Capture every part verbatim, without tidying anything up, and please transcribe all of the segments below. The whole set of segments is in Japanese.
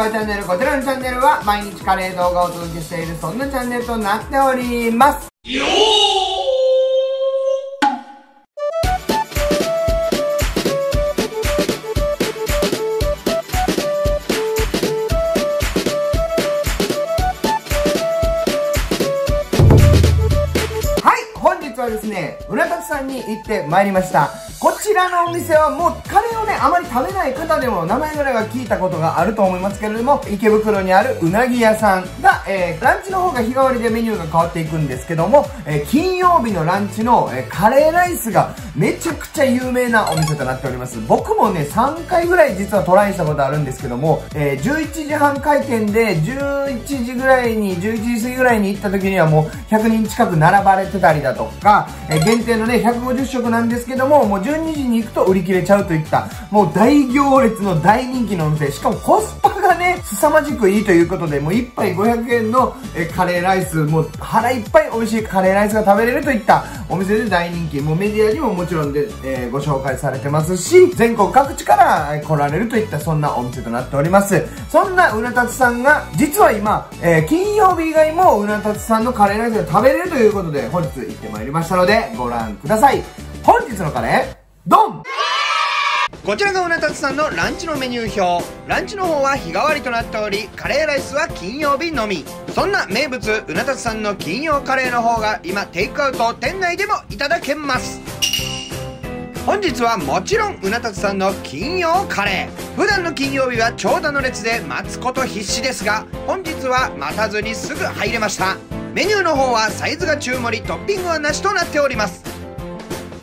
ごいチャンネル、こちらのチャンネルは毎日カレー動画をお届けしている、そんなチャンネルとなっております。よーですね、浦田さんに行ってまいりました。こちらのお店はもうカレーをね、あまり食べない方でも名前ぐらいは聞いたことがあると思いますけれども、池袋にあるうなぎ屋さんが、えー、ランチの方が日替わりでメニューが変わっていくんですけども、えー、金曜日のランチの、えー、カレーライスがめちゃくちゃ有名なお店となっております。僕もねさんかいぐらい実はトライしたことあるんですけども、えー、じゅういちじはん開店でじゅういちじぐらいにじゅういちじ過ぎぐらいに行った時にはもうひゃくにん近く並ばれてたりだとか、え限定のねひゃくごじゅっしょくなんですけども、もうじゅうにじに行くと売り切れちゃうといったもう大行列の大人気のお店、しかもコスパがね凄まじくいいということで、もういっぱいごひゃくえんのえカレーライス、もう腹いっぱい美味しいカレーライスが食べれるといったお店で大人気、もうメディアにももちろんで、えー、ご紹介されてますし、全国各地から来られるといったそんなお店となっております。そんなうな達さんが実は今、えー、金曜日以外もうな達さんのカレーライスが食べれるということで、本日行ってまいりましたのでご覧ください。本日のカレードン、こちらがうな達さんのランチのメニュー表。ランチの方は日替わりとなっており、カレーライスは金曜日のみ。そんな名物うな達さんの金曜カレーの方が今テイクアウト店内でもいただけます。本日はもちろんうな達さんの金曜カレー。普段の金曜日は長蛇の列で待つこと必至ですが、本日は待たずにすぐ入れました。メニューの方はサイズが中盛り、トッピングはなしとなっております。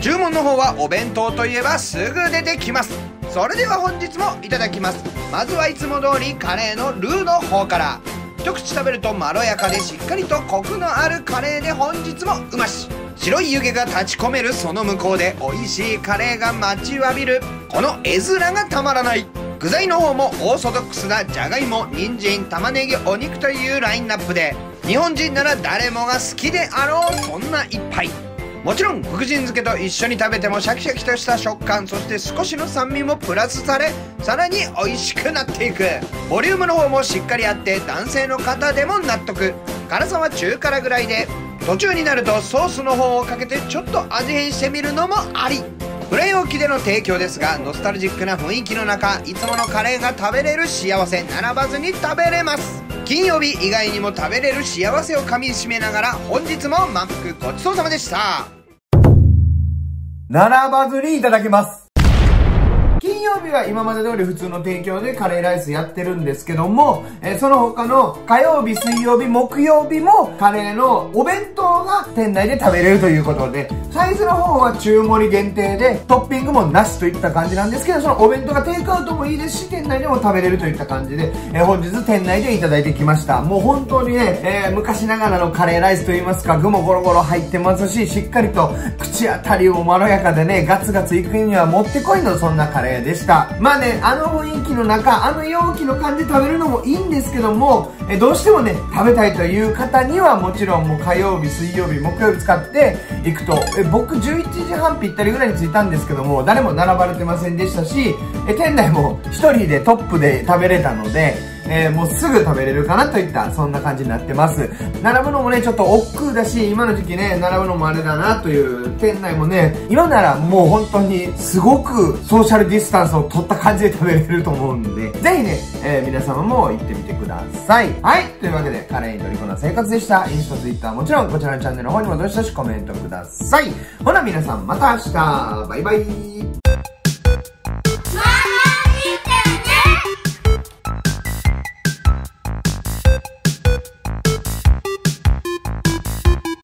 注文の方はお弁当といえばすぐ出てきます。それでは本日もいただきます。まずはいつも通りカレーのルーの方から。一口食べるとまろやかでしっかりとコクのあるカレーで、本日もうまし。白い湯気が立ち込めるその向こうで美味しいカレーが待ちわびる。この絵面がたまらない。具材の方もオーソドックスなじゃがいも、人参、玉ねぎ、お肉というラインナップで、日本人なら誰もが好きであろうそんな一杯。もちろん福神漬けと一緒に食べてもシャキシャキとした食感、そして少しの酸味もプラスされ、さらに美味しくなっていく。ボリュームの方もしっかりあって、男性の方でも納得。辛さは中辛ぐらいで、途中になるとソースの方をかけてちょっと味変してみるのもあり。フライ置きでの提供ですが、ノスタルジックな雰囲気の中、いつものカレーが食べれる幸せ、並ばずに食べれます。金曜日以外にも食べれる幸せをかみしめながら、本日も満腹ごちそうさまでした。並ばずにいただけます。金曜日は今まで通り普通の提供でカレーライスやってるんですけども、えー、その他の火曜日、水曜日、木曜日もカレーのお弁当が店内で食べれるということで、サイズの方は中盛り限定でトッピングもなしといった感じなんですけど、そのお弁当がテイクアウトもいいですし、店内でも食べれるといった感じで、えー、本日店内でいただいてきました。もう本当にね、えー、昔ながらのカレーライスといいますか、具もゴロゴロ入ってますし、しっかりと口当たりもまろやかでね、ガツガツいくにはもってこいのそんなカレーでした。まあね、あの雰囲気の中、あの容器の感じで食べるのもいいんですけども、えどうしてもね食べたいという方にはもちろんもう火曜日、水曜日、木曜日使っていくと、え僕じゅういちじはんぴったりぐらいに着いたんですけども、誰も並ばれてませんでしたし、え店内もひとりでトップで食べれたので、えー、もうすぐ食べれるかなといったそんな感じになってます。並ぶのもねちょっと億劫だし、今の時期ね並ぶのもあれだなという店内もね、今ならもう本当にすごくソーシャルディスタンスを取った感じで食べれると思うんで、ぜひね、えー、皆様も行ってみてください。はい、というわけでカレーにとりこな生活でした。インスタ、ツイッターもちろんこちらのチャンネルの方にもどしどしコメントください。ほな皆さんまた明日、バイバイ。